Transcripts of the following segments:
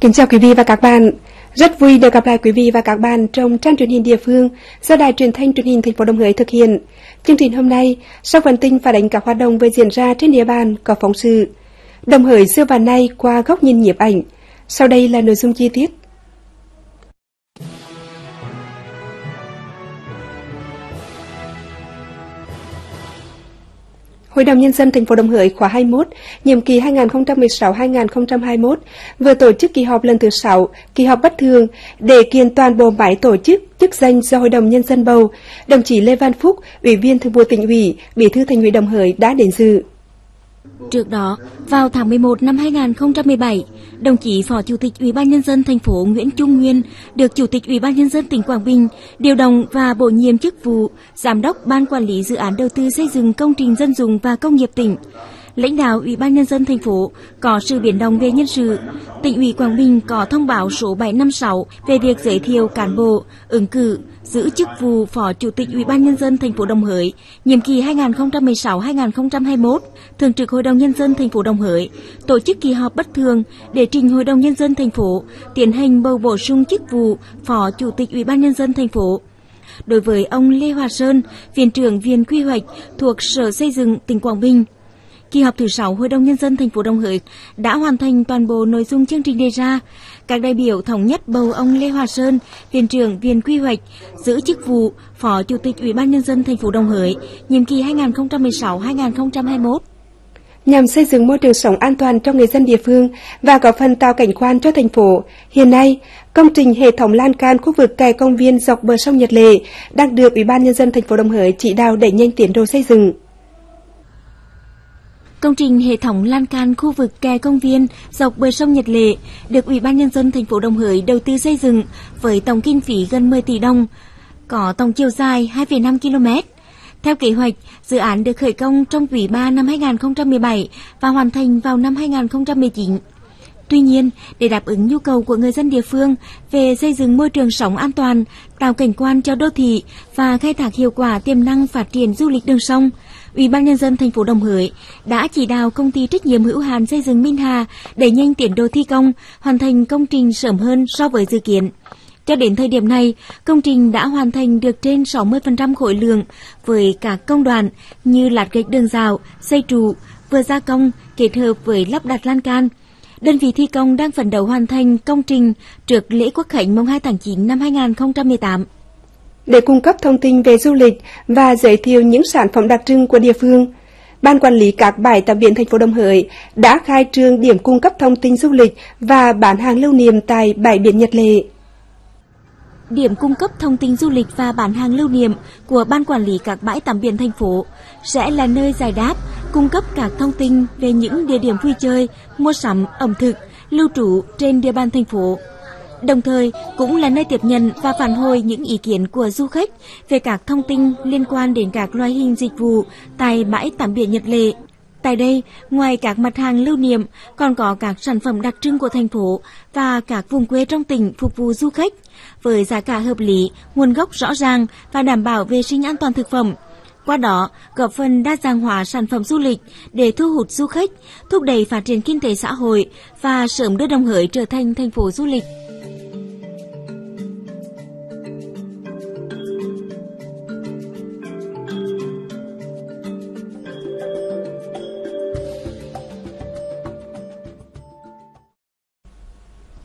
Kính chào quý vị và các bạn. Rất vui được gặp lại quý vị và các bạn trong trang truyền hình địa phương do Đài Truyền thanh Truyền hình thành phố Đồng Hới thực hiện. Chương trình hôm nay, sau phần tin phản ánh các hoạt động vừa diễn ra trên địa bàn có phóng sự Đồng Hới xưa và nay qua góc nhìn nhiếp ảnh. Sau đây là nội dung chi tiết. Hội đồng nhân dân thành phố Đồng Hới khóa 21, nhiệm kỳ 2016-2021 vừa tổ chức kỳ họp lần thứ 6, kỳ họp bất thường để kiện toàn bộ máy tổ chức, chức danh do Hội đồng nhân dân bầu. Đồng chí Lê Văn Phúc, Ủy viên Thường vụ Tỉnh ủy, Bí thư Thành ủy Đồng Hới đã đến dự. Trước đó, vào tháng 11 năm 2017, đồng chí Phó Chủ tịch Ủy ban nhân dân thành phố Nguyễn Trung Nguyên được Chủ tịch Ủy ban nhân dân tỉnh Quảng Bình điều động và bổ nhiệm chức vụ Giám đốc Ban quản lý dự án đầu tư xây dựng công trình dân dụng và công nghiệp tỉnh. Lãnh đạo Ủy ban nhân dân thành phố có sự biến động về nhân sự. Tỉnh ủy Quảng Bình có thông báo số 756 về việc giới thiệu cán bộ ứng cử giữ chức vụ Phó Chủ tịch Ủy ban nhân dân thành phố Đồng Hới nhiệm kỳ 2016-2021. Thường trực Hội đồng nhân dân thành phố Đồng Hới tổ chức kỳ họp bất thường để trình Hội đồng nhân dân thành phố tiến hành bầu bổ sung chức vụ Phó Chủ tịch Ủy ban nhân dân thành phố. Đối với ông Lê Hòa Sơn, Viện trưởng Viện Quy hoạch thuộc Sở Xây dựng tỉnh Quảng Bình, kỳ họp thứ 6 Hội đồng nhân dân thành phố Đồng Hới đã hoàn thành toàn bộ nội dung chương trình đề ra. Các đại biểu thống nhất bầu ông Lê Hòa Sơn, Viện trưởng Viện Quy hoạch giữ chức vụ Phó Chủ tịch Ủy ban nhân dân thành phố Đồng Hới nhiệm kỳ 2016-2021. Nhằm xây dựng môi trường sống an toàn cho người dân địa phương và góp phần tạo cảnh quan cho thành phố, hiện nay công trình hệ thống lan can khu vực kè công viên dọc bờ sông Nhật Lệ đang được Ủy ban nhân dân thành phố Đồng Hới chỉ đạo đẩy nhanh tiến độ xây dựng. Công trình hệ thống lan can khu vực kè công viên dọc bờ sông Nhật Lệ được Ủy ban nhân dân thành phố Đồng Hới đầu tư xây dựng với tổng kinh phí gần 10 tỷ đồng, có tổng chiều dài 2,5 km. Theo kế hoạch, dự án được khởi công trong quý 3 năm 2017 và hoàn thành vào năm 2019. Tuy nhiên, để đáp ứng nhu cầu của người dân địa phương về xây dựng môi trường sống an toàn, tạo cảnh quan cho đô thị và khai thác hiệu quả tiềm năng phát triển du lịch đường sông, Ủy ban nhân dân thành phố Đồng Hới đã chỉ đạo công ty trách nhiệm hữu hạn xây dựng Minh Hà đẩy nhanh tiến độ thi công, hoàn thành công trình sớm hơn so với dự kiến. Cho đến thời điểm này, công trình đã hoàn thành được trên 60% khối lượng với các công đoạn như lát gạch đường rào, xây trụ, vừa gia công kết hợp với lắp đặt lan can. Đơn vị thi công đang phấn đấu hoàn thành công trình trước lễ Quốc khánh mùng 2 tháng 9 năm 2018. Để cung cấp thông tin về du lịch và giới thiệu những sản phẩm đặc trưng của địa phương, Ban quản lý các bãi tắm biển thành phố Đồng Hới đã khai trương điểm cung cấp thông tin du lịch và bán hàng lưu niệm tại bãi biển Nhật Lệ. Điểm cung cấp thông tin du lịch và bán hàng lưu niệm của Ban quản lý các bãi tắm biển thành phố sẽ là nơi giải đáp, cung cấp các thông tin về những địa điểm vui chơi, mua sắm, ẩm thực, lưu trú trên địa bàn thành phố. Đồng thời cũng là nơi tiếp nhận và phản hồi những ý kiến của du khách về các thông tin liên quan đến các loại hình dịch vụ tại bãi tắm biển Nhật Lệ. Tại đây, ngoài các mặt hàng lưu niệm, còn có các sản phẩm đặc trưng của thành phố và các vùng quê trong tỉnh phục vụ du khách, với giá cả hợp lý, nguồn gốc rõ ràng và đảm bảo vệ sinh an toàn thực phẩm. Qua đó, góp phần đa dạng hóa sản phẩm du lịch để thu hút du khách, thúc đẩy phát triển kinh tế xã hội và sớm đưa Đồng Hới trở thành thành phố du lịch.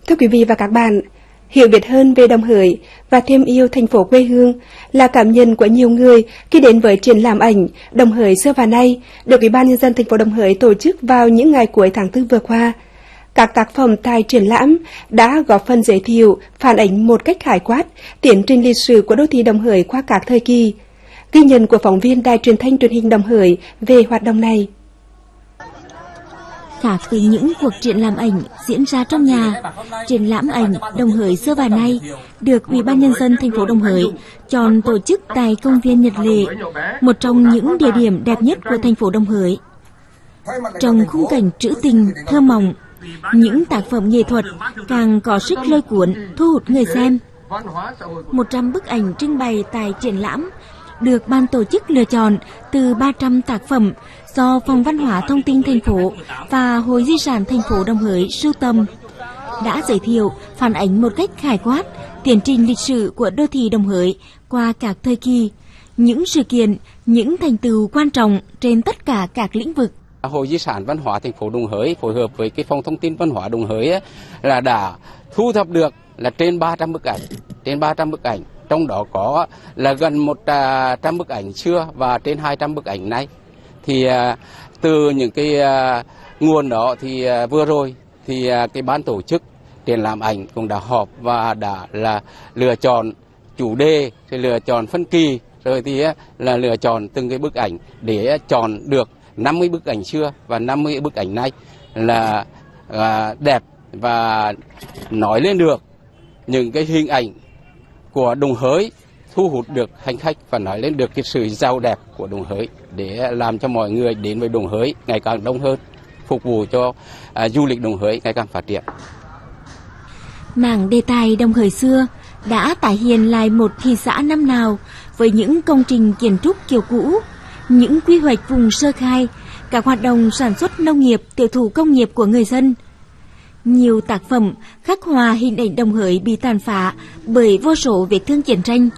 Thưa quý vị và các bạn, hiểu biết hơn về Đồng Hới và thêm yêu thành phố quê hương là cảm nhận của nhiều người khi đến với triển lãm ảnh Đồng Hới xưa và nay được Ủy ban nhân dân thành phố Đồng Hới tổ chức vào những ngày cuối tháng 4 vừa qua. Các tác phẩm tại triển lãm đã góp phần giới thiệu, phản ánh một cách khái quát tiến trình lịch sử của đô thị Đồng Hới qua các thời kỳ. Ghi nhận của phóng viên Đài Truyền thanh Truyền hình Đồng Hới về hoạt động này. Khác với những cuộc triển lãm ảnh diễn ra trong nhà, triển lãm ảnh Đồng Hới xưa và nay được Ủy ban nhân dân thành phố Đồng Hới chọn tổ chức tại công viên Nhật Lệ, một trong những địa điểm đẹp nhất của thành phố Đồng Hới. Trong khung cảnh trữ tình, thơ mộng, những tác phẩm nghệ thuật càng có sức lôi cuốn, thu hút người xem. 100 bức ảnh trưng bày tại triển lãm được ban tổ chức lựa chọn từ 300 tác phẩm do Phòng Văn hóa Thông tin thành phố và Hội Di sản thành phố Đồng Hới sưu tầm. đã giới thiệu, phản ánh một cách khái quát tiến trình lịch sử của đô thị Đồng Hới qua các thời kỳ, những sự kiện, những thành tựu quan trọng trên tất cả các lĩnh vực. Hội Di sản Văn hóa thành phố Đồng Hới phối hợp với cái phòng thông tin văn hóa Đồng Hới là đã thu thập được là trên 300 bức ảnh, trong đó có là gần 100 bức ảnh xưa và trên 200 bức ảnh nay. Thì từ những cái nguồn đó thì vừa rồi thì cái ban tổ chức triển lãm ảnh cũng đã họp và đã là lựa chọn chủ đề, thì lựa chọn phân kỳ, rồi thì là lựa chọn từng cái bức ảnh để chọn được 50 bức ảnh xưa và 50 bức ảnh nay là đẹp và nói lên được những cái hình ảnh của Đồng Hới, thu hút được hành khách và nói lên được cái sự giàu đẹp của Đồng Hới để làm cho mọi người đến với Đồng Hới ngày càng đông hơn, phục vụ cho du lịch Đồng Hới ngày càng phát triển. Mảng đề tài Đồng Hới xưa đã tái hiện lại một thị xã năm nào với những công trình kiến trúc kiểu cũ, những quy hoạch vùng sơ khai, các hoạt động sản xuất nông nghiệp, tiểu thủ công nghiệp của người dân. Nhiều tác phẩm khắc họa hình ảnh Đồng Hới bị tàn phá bởi vô số vết thương chiến tranh.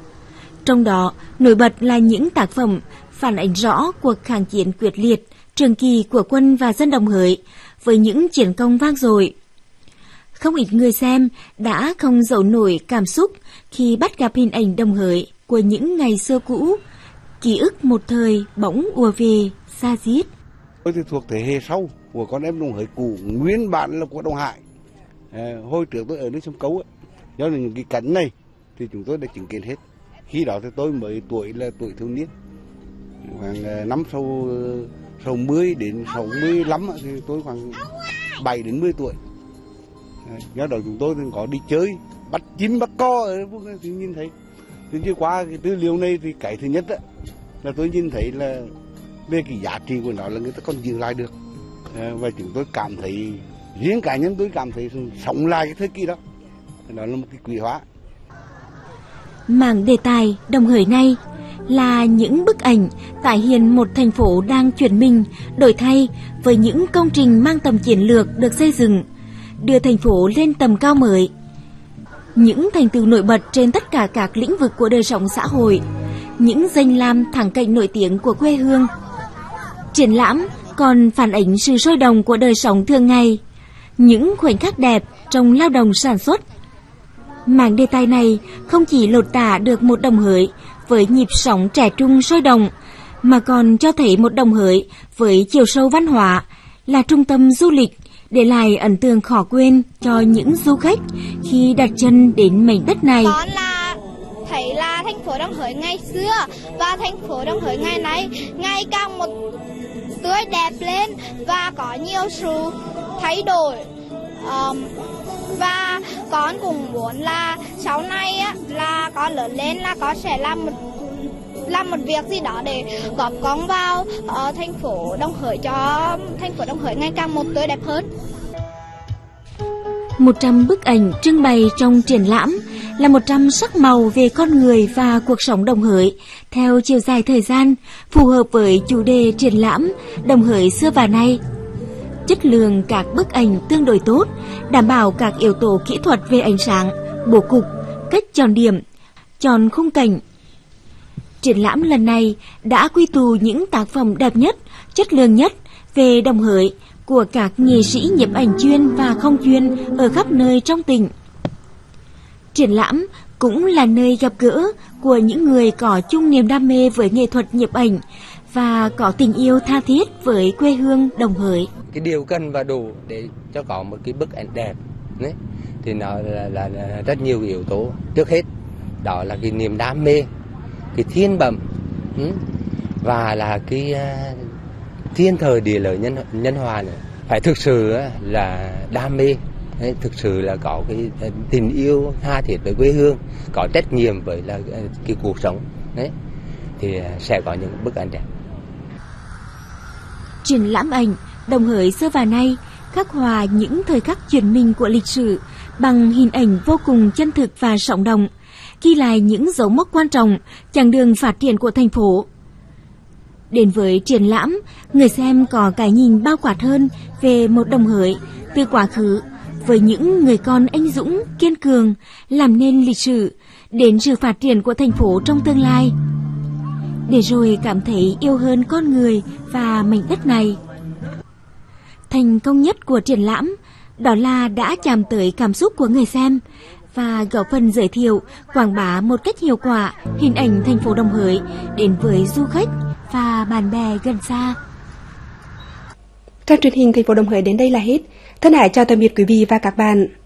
Trong đó, nổi bật là những tác phẩm phản ánh rõ cuộc kháng chiến quyết liệt, trường kỳ của quân và dân Đồng Hới với những chiến công vang dội. Không ít người xem đã không giấu nổi cảm xúc khi bắt gặp hình ảnh Đồng Hới của những ngày xưa cũ, ký ức một thời bỗng ùa về xa diết. Tôi thì thuộc thế hệ sau của con em Đồng Hới cũ, nguyên bản là của Đông Hải. Hồi trước tôi ở nước sông Cấu, do những cái cảnh này thì chúng tôi đã chứng kiến hết. Khi đó thì tôi mới tuổi là tuổi thiếu niên, khoảng năm sau 60 đến 65 thì tôi khoảng 7 đến 10 tuổi. Do đó chúng tôi có đi chơi, bắt chim bắt co ở thì nhìn thấy. Chứ qua cái tư liệu này thì cái thứ nhất là tôi nhìn thấy là về cái giá trị của nó là người ta còn giữ lại được. Và chúng tôi cảm thấy, riêng cá nhân tôi cảm thấy sống lại cái thời kỳ đó, nó là một cái quý hóa. Mảng đề tài Đồng Hới này là những bức ảnh tái hiện một thành phố đang chuyển mình, đổi thay với những công trình mang tầm chiến lược được xây dựng, đưa thành phố lên tầm cao mới. Những thành tựu nổi bật trên tất cả các lĩnh vực của đời sống xã hội, những danh lam thắng cảnh nổi tiếng của quê hương. Triển lãm còn phản ánh sự sôi động của đời sống thường ngày, những khoảnh khắc đẹp trong lao động sản xuất. Mảng đề tài này không chỉ lột tả được một Đồng Hới với nhịp sống trẻ trung sôi động, mà còn cho thấy một Đồng Hới với chiều sâu văn hóa, là trung tâm du lịch, để lại ấn tượng khó quên cho những du khách khi đặt chân đến mảnh đất này. Đó là thấy là thành phố Đồng Hới ngày xưa và thành phố Đồng Hới ngày nay ngày càng một tươi đẹp lên và có nhiều sự thay đổi. Và con cũng muốn là sau này là con lớn lên là con sẽ làm một việc gì đó để góp công vào thành phố Đồng Hới, cho thành phố Đồng Hới ngày càng một tươi đẹp hơn. 100 bức ảnh trưng bày trong triển lãm là 100 sắc màu về con người và cuộc sống Đồng Hới theo chiều dài thời gian, phù hợp với chủ đề triển lãm Đồng Hới xưa và nay. Chất lượng các bức ảnh tương đối tốt, đảm bảo các yếu tố kỹ thuật về ánh sáng, bố cục, cách chọn điểm, chọn khung cảnh. Triển lãm lần này đã quy tụ những tác phẩm đẹp nhất, chất lượng nhất về Đồng Hới của các nghệ sĩ nhiếp ảnh chuyên và không chuyên ở khắp nơi trong tỉnh. Triển lãm cũng là nơi gặp gỡ của những người có chung niềm đam mê với nghệ thuật nhiếp ảnh và có tình yêu tha thiết với quê hương Đồng Hới. Cái điều cần và đủ để cho có một cái bức ảnh đẹp đấy, thì nó là rất nhiều yếu tố. Trước hết đó là cái niềm đam mê, cái thiên bẩm và là cái thiên thời địa lợi nhân hòa nữa. Phải thực sự là đam mê, thực sự là có cái tình yêu tha thiết với quê hương, có trách nhiệm với là cái cuộc sống đấy, thì sẽ có những bức ảnh đẹp. Triển lãm ảnh Đồng Hới xưa và nay khắc họa những thời khắc chuyển mình của lịch sử bằng hình ảnh vô cùng chân thực và sống động, ghi lại những dấu mốc quan trọng chặng đường phát triển của thành phố. Đến với triển lãm, người xem có cái nhìn bao quát hơn về một Đồng Hới từ quá khứ với những người con anh dũng, kiên cường, làm nên lịch sử, đến sự phát triển của thành phố trong tương lai. Để rồi cảm thấy yêu hơn con người và mảnh đất này. Thành công nhất của triển lãm đó là đã chạm tới cảm xúc của người xem và góp phần giới thiệu, quảng bá một cách hiệu quả hình ảnh thành phố Đồng Hới đến với du khách và bạn bè gần xa. Trang truyền hình thành phố Đồng Hới đến đây là hết. Thân hải chào tạm biệt quý vị và các bạn.